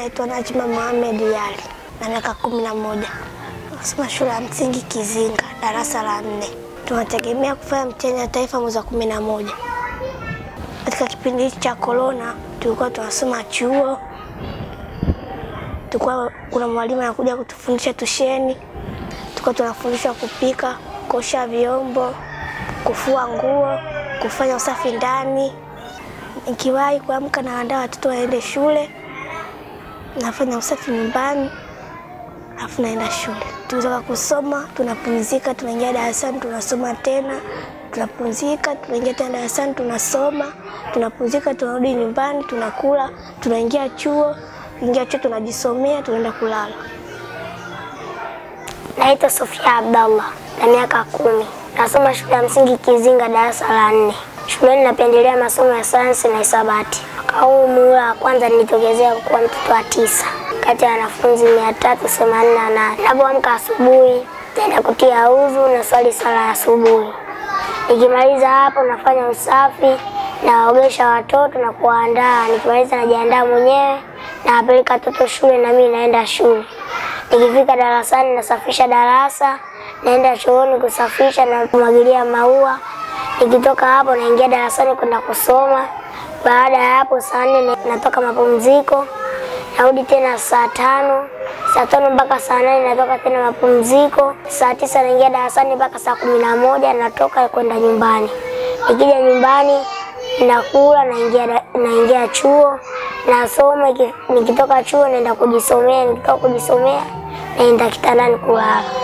naitwa Najma Mohamed Yali na miaka 11. Nasoma shule ya msingi Kizinga darasa la 4. Tunategemea kufanya mtihani wa taifa mwezi wa 11. Katika kipindi cha corona tulikuwa tunasoma chuo. Tulikuwa kuna mwalimu anakuja kutufundisha tusheni. Tulikuwa tunafundishwa kupika, kuosha vyombo, kufua nguo, kufanya usafi ndani. Nikiwahi kuamka naandaa watoto waende shule. Nafanya usafi nyumbani. Alafu naenda shule. Tunataka kusoma, tunapumzika, tunaingia darasani, tunasoma tena. Tunapumzika, tunaingia tena darasani, tunasoma. Tunapumzika, tunarudi nyumbani, tunakula, tunaingia chuo. Ingia chuo tunajisomea, tunaenda kulala. Naitwa Sophia Abdallah, na miaka 10. Nasoma shule ya msingi Kizinga darasa la 4. Shuleni napendelea masomo ya sayansi na hisabati. Au muhula wa kwanza nilitokezea kuwa mtoto wa 9 kati ya wanafunzi 388. Ninapoamka asubuhi, naenda kutia udhu na swali sala ya asubuhi. Nikimaliza hapo nafanya usafi, naogesha watoto na kuandaa. Nikimaliza najiandaa mwenyewe. Napeleka watoto shule na mimi naenda shule. Nikifika darasani nasafisha darasa, naenda chooni kusafisha na kumwagilia maua. Nikitoka hapo naingia darasani kwenda kusoma. Baada ya hapo saa 4 natoka mapumziko. Narudi tena saa 5. Saa 5 mpaka saa 8 natoka tena mapumziko. Saa 9 naingia darasani mpaka saa 11 natoka kwenda nyumbani. Nikija nyumbani nakula, naingia chuo. Nasoma, nikitoka chuo naenda kujisomea, naenda kitandani kulala.